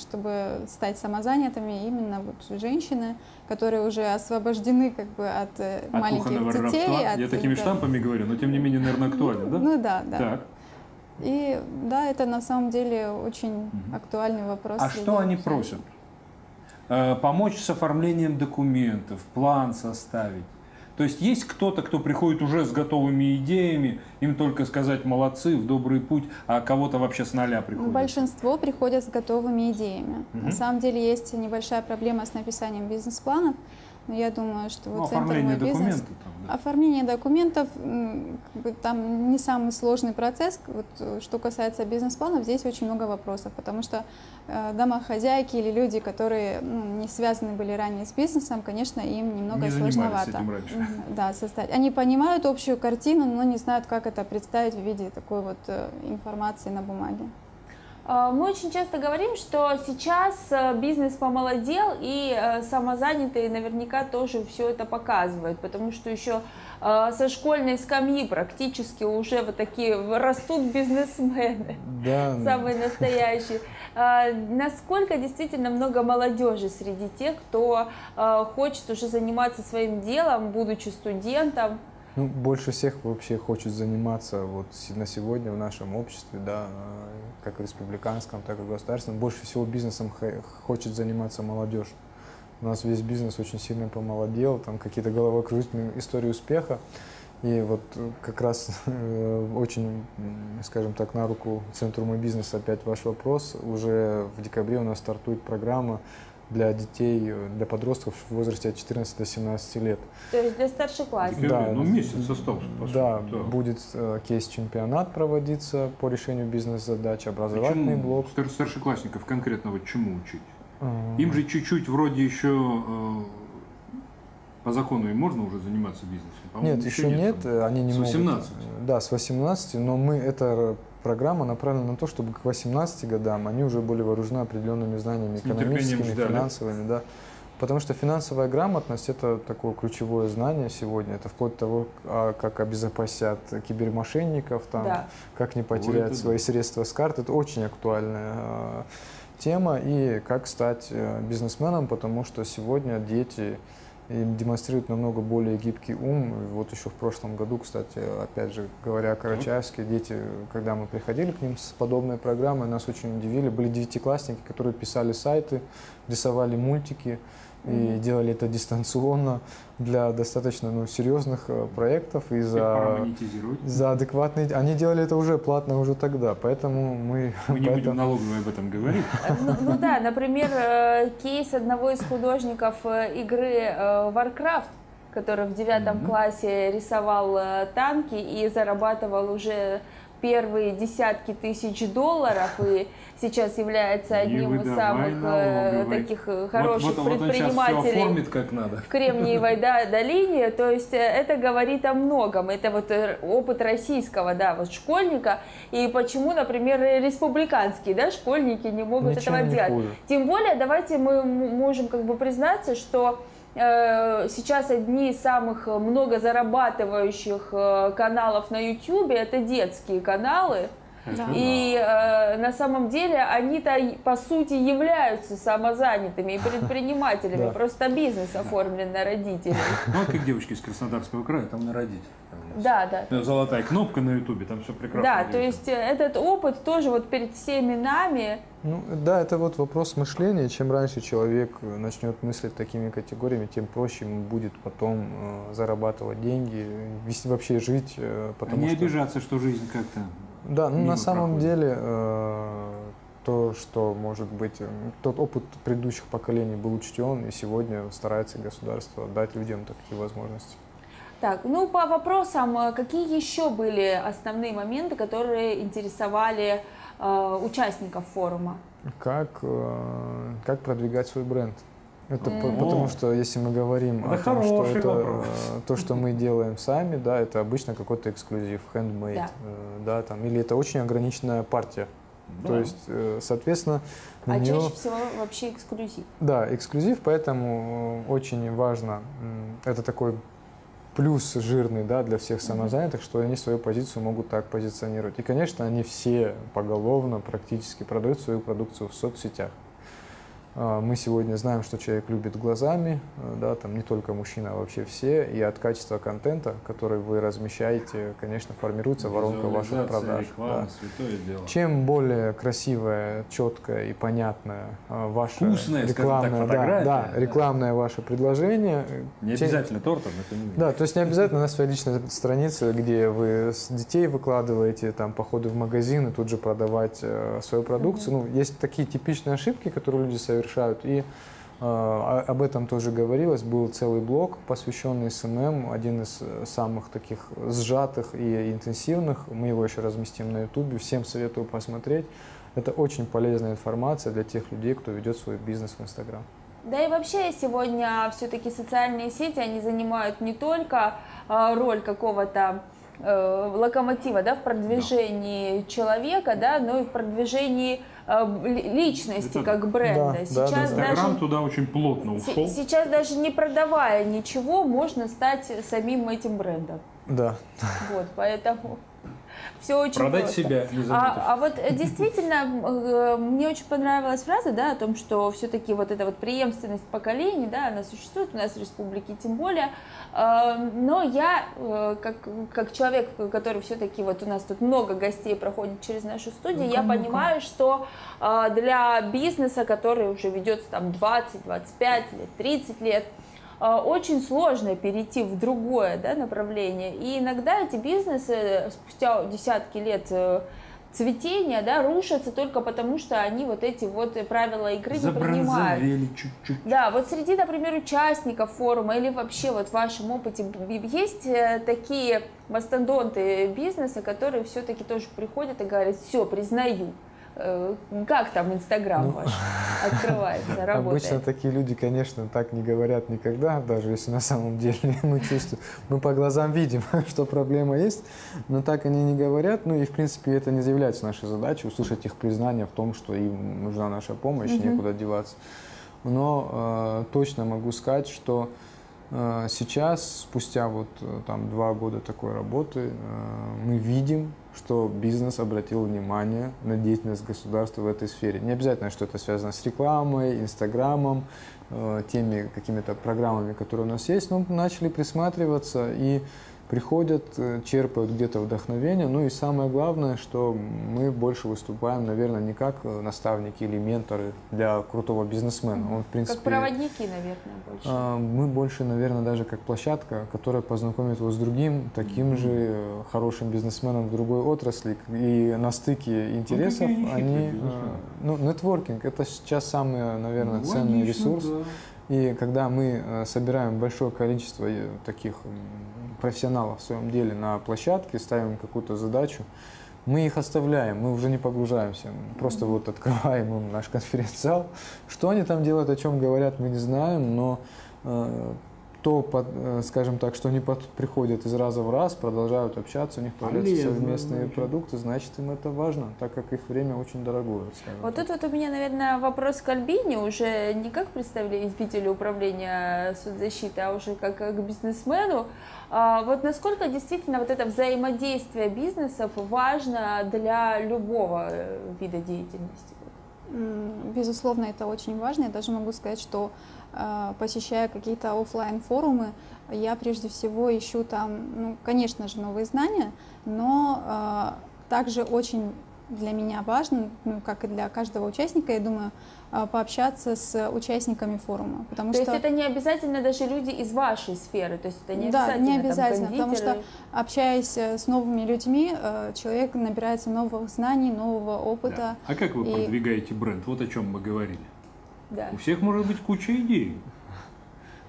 чтобы стать самозанятыми, именно вот женщины, которые уже освобождены как бы от маленьких детей. Я такими штампами говорю, но тем не менее, наверное, актуально, да? Ну да, да. Так. И да, это на самом деле очень актуальный вопрос. А что они просят? Помочь с оформлением документов, план составить. То есть есть кто-то, кто приходит уже с готовыми идеями, им только сказать молодцы, в добрый путь, а кого-то вообще с нуля приходит? Большинство приходят с готовыми идеями. На самом деле есть небольшая проблема с написанием бизнес-планов, но я думаю, что вот центр «Мой бизнес», оформление документов, там не самый сложный процесс. Вот, что касается бизнес-планов, здесь очень много вопросов, потому что домохозяйки или люди, которые не связаны были ранее с бизнесом, конечно, им немного сложновато. Да, составить. Они понимают общую картину, но не знают, как это представить в виде такой вот информации на бумаге. Мы очень часто говорим, что сейчас бизнес помолодел, и самозанятые наверняка тоже все это показывают, потому что еще со школьной скамьи практически уже вот такие растут бизнесмены, да, самые настоящие. Насколько действительно много молодежи среди тех, кто хочет уже заниматься своим делом, будучи студентом? Ну, больше всех вообще хочет заниматься вот на сегодня в нашем обществе, да, как республиканском, так и государственном. Больше всего бизнесом хочет заниматься молодежь. У нас весь бизнес очень сильно помолодел, там какие-то головокружительные истории успеха. И вот как раз очень, скажем так, на руку Центру «Мой бизнес» опять ваш вопрос. Уже в декабре у нас стартует программа для детей, для подростков в возрасте от 14 до 17 лет. То есть для старшеклассников. Да, ну месяц остался. Да, да, будет кейс-чемпионат проводиться по решению бизнес-задач, образовательный блок. Старшеклассников конкретно вот чему учить? Им же чуть-чуть вроде еще по закону им можно уже заниматься бизнесом? Нет, еще нет. Там, они не с 18? Могут, да, с 18, но мы это... Программа направлена на то, чтобы к 18 годам они уже были вооружены определенными знаниями экономическими, финансовыми. Да. Потому что финансовая грамотность – это такое ключевое знание сегодня. Это вплоть до того, как обезопасят кибермошенников, там, да, как не потерять свои средства с карт. Это очень актуальная тема. И как стать бизнесменом, потому что сегодня дети демонстрируют намного более гибкий ум. И вот еще в прошлом году, кстати, опять же говоря о Карачаевске, дети, когда мы приходили к ним с подобной программой, нас очень удивили. Были девятиклассники, которые писали сайты, рисовали мультики и делали это дистанционно для достаточно серьезных проектов. И за адекватные... Они делали это уже платно уже тогда, поэтому мы не будем налоговые об этом говорить. Ну да, например, кейс одного из художников игры Warcraft, который в 9 классе рисовал танки и зарабатывал уже первые десятки тысяч $1000 и сейчас является одним из самых таких хороших предпринимателей оформит, как надо. В Кремниевой долине. То есть это говорит о многом. Это вот опыт российского школьника. И почему, например, республиканские школьники не могут этого делать. Тем более, давайте мы можем признаться, что сейчас одни из самых много зарабатывающих каналов на YouTube это детские каналы. Да. И на самом деле они-то по сути являются самозанятыми и предпринимателями. Да. Просто бизнес оформлен на родителей. Ну, как девочки из Краснодарского края, там на родителей. Да. Золотая кнопка на YouTube, там все прекрасно. Да, то есть этот опыт тоже вот перед всеми нами. Ну, да, это вот вопрос мышления. Чем раньше человек начнет мыслить такими категориями, тем проще ему будет потом зарабатывать деньги, вообще жить. Не обижаться, что жизнь как-то... Да, ну на самом деле то, что может быть, тот опыт предыдущих поколений был учтен, и сегодня старается государство дать людям такие возможности. Так, ну по вопросам, какие еще были основные моменты, которые интересовали участников форума? Как продвигать свой бренд? Это потому что, если мы говорим о том, что это, то, что мы делаем сами, да, это обычно какой-то эксклюзив, handmade, да, там, или это очень ограниченная партия. Да. То есть, соответственно, на нее... чаще всего вообще эксклюзив. Да, эксклюзив, поэтому очень важно, это такой плюс жирный, да, для всех самозанятых, что они свою позицию могут так позиционировать. И, конечно, они все поголовно практически продают свою продукцию в соцсетях. Мы сегодня знаем, что человек любит глазами, да, там не только мужчина, а вообще все. И от качества контента, который вы размещаете, конечно, формируется воронка ваших продаж. Реклама, да. Чем более красивая, четкая и понятная ваша рекламное ваше предложение. Не обязательно тортом, это не... Да, то есть не обязательно на своей личной странице, где вы с детей выкладываете там походы в магазин и тут же продавать свою продукцию. Ну, есть такие типичные ошибки, которые люди совершают. И об этом тоже говорилось. Был целый блок, посвященный СММ, один из самых таких сжатых и интенсивных. Мы его еще разместим на YouTube. Всем советую посмотреть. Это очень полезная информация для тех людей, кто ведет свой бизнес в Инстаграм. Да и вообще сегодня все-таки социальные сети, они занимают не только роль какого-то локомотива, да, в продвижении человека, да, но и в продвижении личности, это, как бренда. Да, сейчас Инстаграм туда очень плотно ушел. Сейчас даже не продавая ничего, можно стать самим этим брендом. Да. Вот, поэтому все очень просто. Продать себя, не забыть. А вот действительно, мне очень понравилась фраза, да, о том, что все-таки вот эта вот преемственность поколений, да, она существует у нас в республике, тем более. Но я, как человек, который все-таки, вот у нас тут много гостей проходит через нашу студию, я понимаю, что для бизнеса, который уже ведется там 20, 25 лет, 30 лет, очень сложно перейти в другое, да, направление. И иногда эти бизнесы спустя десятки лет цветения, да, рушатся только потому, что они вот эти вот правила игры не принимают. Чуть-чуть. Да, вот среди, например, участников форума или вообще вот в вашем опыте есть такие мастодонты бизнеса, которые все-таки тоже приходят и говорят: все, признаю. Как там Инстаграм ваш открывается, работает? Обычно такие люди, конечно, так не говорят никогда, даже если на самом деле мы чувствуем, мы по глазам видим, что проблема есть, но так они не говорят. Ну и, в принципе, это не является нашей задачей, услышать их признание в том, что им нужна наша помощь, некуда деваться. Но точно могу сказать, что сейчас, спустя вот там 2 года такой работы, мы видим, что бизнес обратил внимание на деятельность государства в этой сфере. Не обязательно, что это связано с рекламой, Инстаграмом, теми какими-то программами, которые у нас есть, но начали присматриваться и приходят, черпают где-то вдохновение. Ну и самое главное, что мы больше выступаем, наверное, не как наставники или менторы для крутого бизнесмена. Он, в принципе, как проводники, наверное, больше. Мы больше, наверное, даже как площадка, которая познакомит его с другим, таким же хорошим бизнесменом в другой отрасли. И на стыке интересов они... Ну, нетворкинг – это сейчас самый, наверное, ценный ресурс. Да. И когда мы собираем большое количество таких профессионалов в своем деле на площадке, ставим какую-то задачу, мы их оставляем, мы уже не погружаемся, просто вот открываем им наш конференц-зал. Что они там делают, о чем говорят, мы не знаем, но то, скажем так, что они приходят из раза в раз, продолжают общаться, у них появляются совместные продукты, значит, им это важно, так как их время очень дорогое. Вот тут вот у меня, наверное, вопрос к Альбине, уже не как представителю управления соцзащиты, а уже как к бизнесмену. Вот насколько действительно вот это взаимодействие бизнесов важно для любого вида деятельности? Безусловно, это очень важно. Я даже могу сказать, что, посещая какие-то офлайн-форумы, я прежде всего ищу там, ну, конечно же, новые знания, но также очень для меня важно, ну, как и для каждого участника, я думаю, пообщаться с участниками форума. Потому что... есть это не обязательно даже люди из вашей сферы? То есть это не обязательно, не обязательно, там, потому что, общаясь с новыми людьми, человек набирается новых знаний, нового опыта. Да. А как вы продвигаете бренд? Вот о чем мы говорили. Да. У всех может быть куча идей.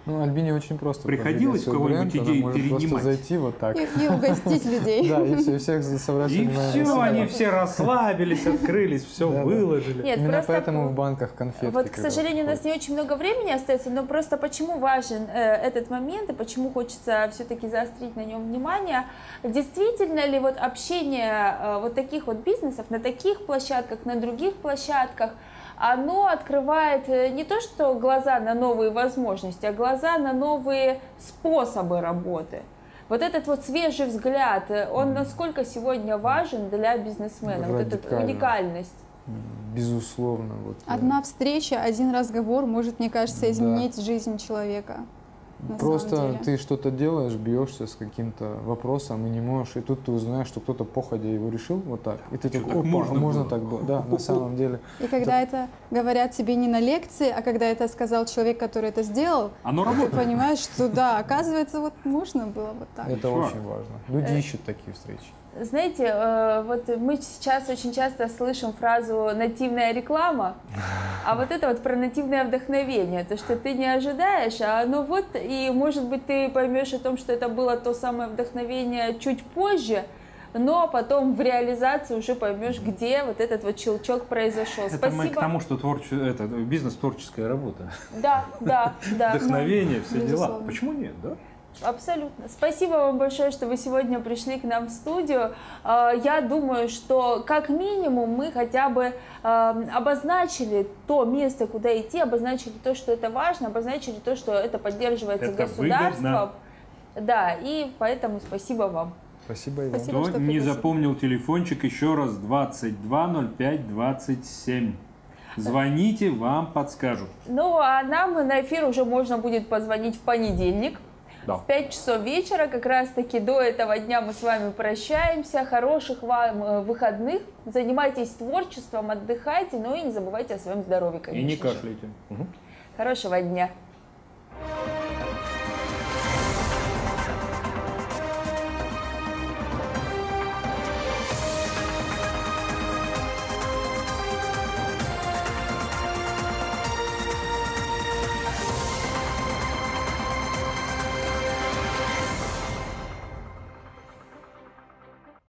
Ну, Альбине очень просто. Приходилось у кого-нибудь идею перенимать? Просто зайти вот так. И угостить людей. Да, и всех собрать. И все, они все расслабились, открылись, все выложили. Именно поэтому в банках конфетки. Вот, к сожалению, у нас не очень много времени остается, но просто почему важен этот момент и почему хочется все-таки заострить на нем внимание. Действительно ли вот общение вот таких вот бизнесов на таких площадках, на других площадках, оно открывает не то что глаза на новые возможности, а глаза на новые способы работы. Вот этот вот свежий взгляд, он насколько сегодня важен для бизнесмена, вот эта уникальность? Безусловно. Вот, одна встреча, один разговор может, мне кажется, изменить жизнь человека. Просто ты что-то делаешь, бьешься с каким-то вопросом и не можешь, и тут ты узнаешь, что кто-то походя его решил вот так, и ты такой: можно так было, да, на самом деле. И когда это говорят тебе не на лекции, а когда это сказал человек, который это сделал, ты понимаешь, что да, оказывается, вот можно было вот так. Это очень важно. Люди ищут такие встречи. Знаете, вот мы сейчас очень часто слышим фразу «нативная реклама», а вот это вот про нативное вдохновение, то, что ты не ожидаешь, а оно вот, и может быть ты поймешь о том, что это было то самое вдохновение чуть позже, но потом в реализации уже поймешь, где вот этот вот щелчок произошел. Это спасибо. Мы к тому, что бизнес – творческая работа. Да, да, да. Вдохновение, все дела. Почему нет, да? Абсолютно. Спасибо вам большое, что вы сегодня пришли к нам в студию. Я думаю, что как минимум мы хотя бы обозначили то место, куда идти, обозначили то, что это важно, обозначили то, что это поддерживается государством. Да, и поэтому спасибо вам. Спасибо, Иван. Спасибо, кто не запомнил телефончик, еще раз 22 05 27. Звоните, вам подскажут. Ну, а нам на эфир уже можно будет позвонить в понедельник. Да. В 5 часов вечера, как раз таки до этого дня мы с вами прощаемся. Хороших вам выходных. Занимайтесь творчеством, отдыхайте, ну и не забывайте о своем здоровье, конечно. И не кашляйте. Хорошего дня.